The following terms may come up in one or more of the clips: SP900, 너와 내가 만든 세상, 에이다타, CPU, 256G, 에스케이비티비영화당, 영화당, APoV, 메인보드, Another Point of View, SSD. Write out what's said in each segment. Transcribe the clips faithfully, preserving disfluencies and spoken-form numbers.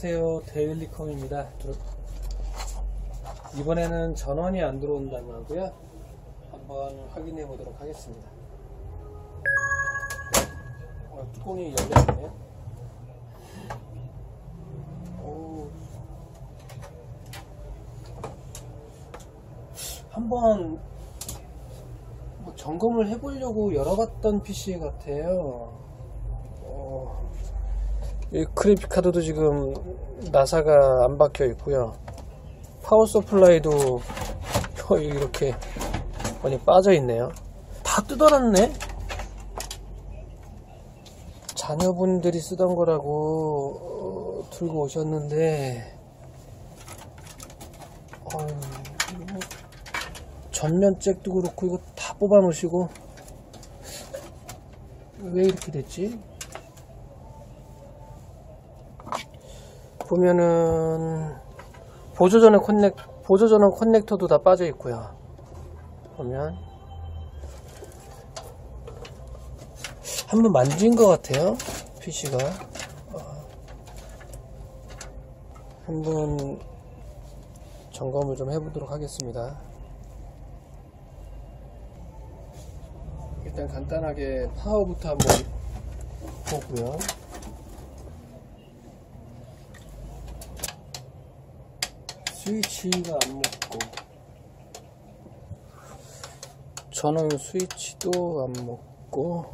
안녕하세요, 데일리컴입니다. 이번에는 전원이 안 들어온다고 하고요, 한번 확인해 보도록 하겠습니다. 어, 뚜껑이 열렸네요. 오. 한번 뭐 점검을 해 보려고 열어봤던 피씨 같아요. 어. 이 그래픽카드도 지금 나사가 안 박혀 있고요, 파워 서플라이도 거의 이렇게 많이 빠져 있네요. 다 뜯어놨네. 자녀분들이 쓰던 거라고 어, 들고 오셨는데 어, 전면잭도 그렇고 이거 다 뽑아 놓으시고 왜 이렇게 됐지? 보면은 보조전원 커넥 보조전원 커넥터도 다 빠져 있고요. 보면 한번 만진 것 같아요, 피씨가. 어, 한번 점검을 좀 해보도록 하겠습니다. 일단 간단하게 파워부터 한번 보고요. 스위치가 안 먹고, 전원 스위치도 안 먹고,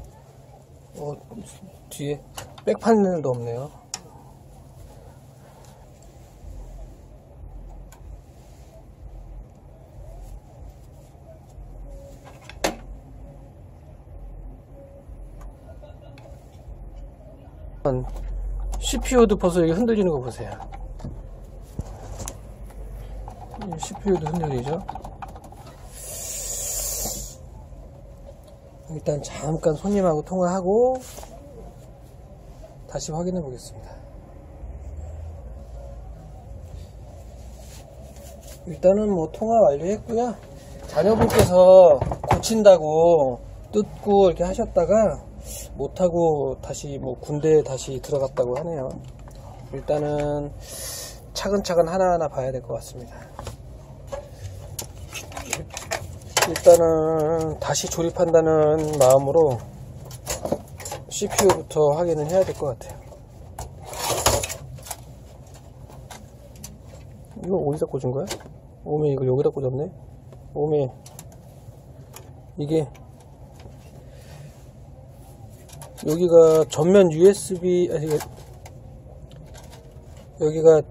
어, 뒤에 백패널도 없네요. 씨피유도 벌써 여기 흔들리는 거 보세요. 씨피유도 흔들리죠. 일단 잠깐 손님하고 통화하고 다시 확인해 보겠습니다. 일단은 뭐 통화 완료했고요. 자녀분께서 고친다고 뜯고 이렇게 하셨다가 못하고 다시 뭐 군대에 다시 들어갔다고 하네요. 일단은 차근차근 하나하나 봐야 될 것 같습니다. 일단은 다시 조립한다는 마음으로 씨피유부터 확인을 해야 될 것 같아요. 이거 어디다 꽂은 거야? 오메, 이거 여기다 꽂았네? 오메, 이게 여기가 전면 유에스비, 아니, 여기가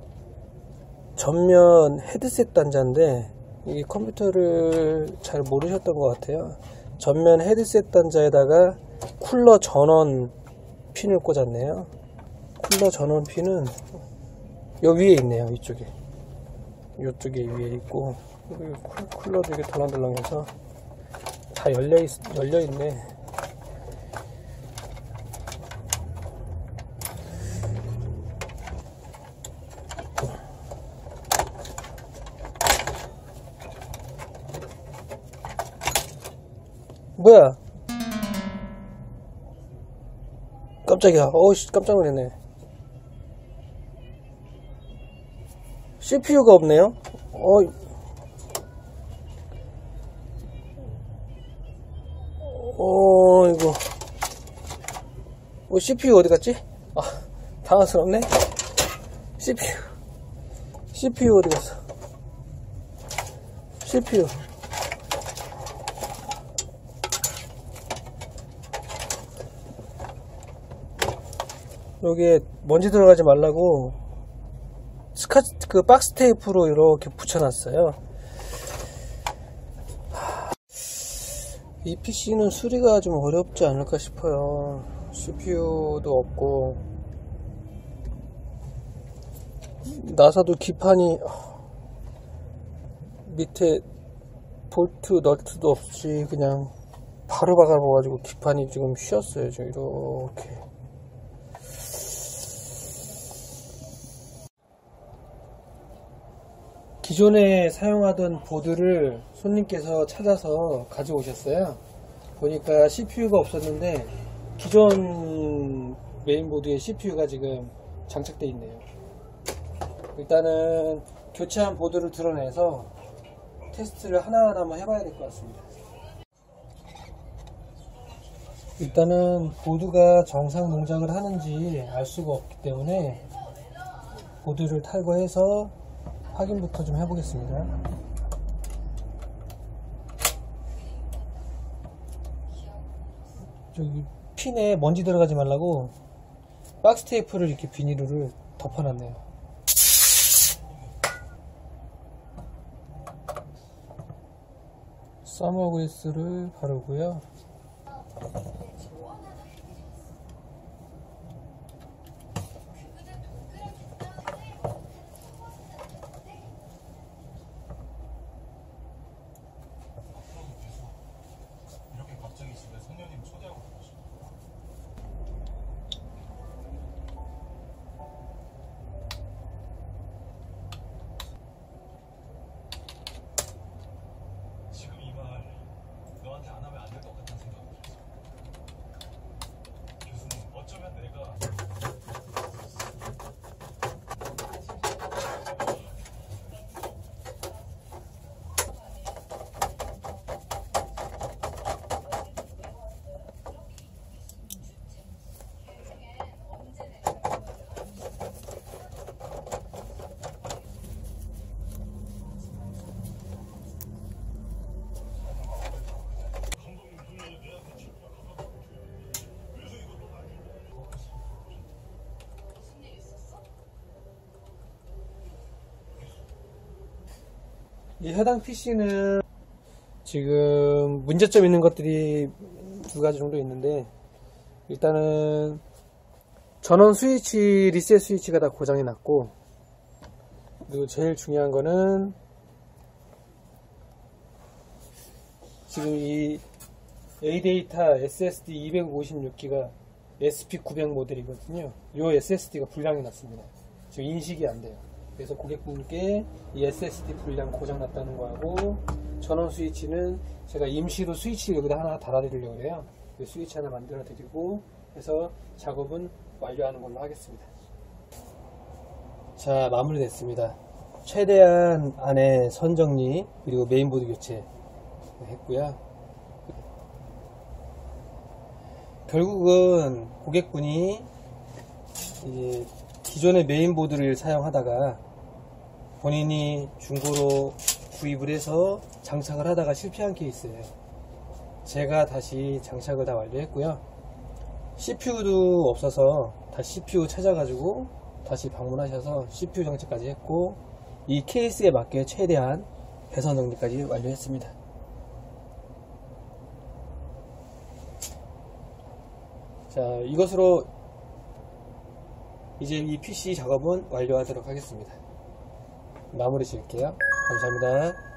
전면 헤드셋 단자인데, 이 컴퓨터를 잘 모르셨던 것 같아요. 전면 헤드셋 단자에다가 쿨러 전원 핀을 꽂았네요. 쿨러 전원 핀은 요 위에 있네요. 이쪽에, 요쪽에 위에 있고, 쿨러도 이렇게 덜렁덜렁해서 다 열려, 있, 열려 있네. 뭐야? 깜짝이야. 어우씨, 깜짝 놀랐네. 씨피유가 없네요. 어이. 어, 이거. 어, 씨피유 어디 갔지? 아, 당황스럽네. 씨피유. 씨피유 어디 갔어? 씨피유. 여기에 먼지 들어가지 말라고 스카치 그 박스 테이프로 이렇게 붙여놨어요. 이 피씨는 수리가 좀 어렵지 않을까 싶어요. 씨피유도 없고 나사도 기판이 밑에 볼트 널트도 없이 그냥 바로 박아봐가지고 기판이 지금 휘었어요. 지금 이렇게. 기존에 사용하던 보드를 손님께서 찾아서 가져오셨어요. 보니까 씨피유가 없었는데 기존 메인보드에 씨피유가 지금 장착되어 있네요. 일단은 교체한 보드를 드러내서 테스트를 하나하나 한번 해봐야 될 것 같습니다. 일단은 보드가 정상 동작을 하는지 알 수가 없기 때문에 보드를 탈거해서 확인부터 좀 해보겠습니다. 저기 핀에 먼지 들어가지 말라고 박스 테이프를 이렇게 비닐로를 덮어놨네요. 썸어그리스를 바르고요. 이 해당 피씨는 지금 문제점 있는 것들이 두 가지 정도 있는데, 일단은 전원 스위치, 리셋 스위치가 다 고장이 났고, 그리고 제일 중요한 거는 지금 이 에이다타 에스에스디 이백오십육 기가 에스피 구백 모델이거든요. 이 에스에스디가 불량이 났습니다. 지금 인식이 안 돼요. 그래서 고객분께 이 에스에스디 불량 고장 났다는 거하고, 전원 스위치는 제가 임시로 스위치를 여기다 하나 달아드리려고 해요. 스위치 하나 만들어 드리고 해서 작업은 완료하는 걸로 하겠습니다. 자, 마무리 됐습니다. 최대한 안에 선 정리 그리고 메인보드 교체 했고요. 결국은 고객분이 이제 기존의 메인보드를 사용하다가 본인이 중고로 구입을 해서 장착을 하다가 실패한 케이스예요. 제가 다시 장착을 다 완료했고요. 씨피유도 없어서 다시 씨피유 찾아가지고 다시 방문하셔서 씨피유 장착까지 했고, 이 케이스에 맞게 최대한 배선 정리까지 완료했습니다. 자, 이것으로 이제 이 피씨 작업은 완료하도록 하겠습니다. 마무리 지을게요. 감사합니다.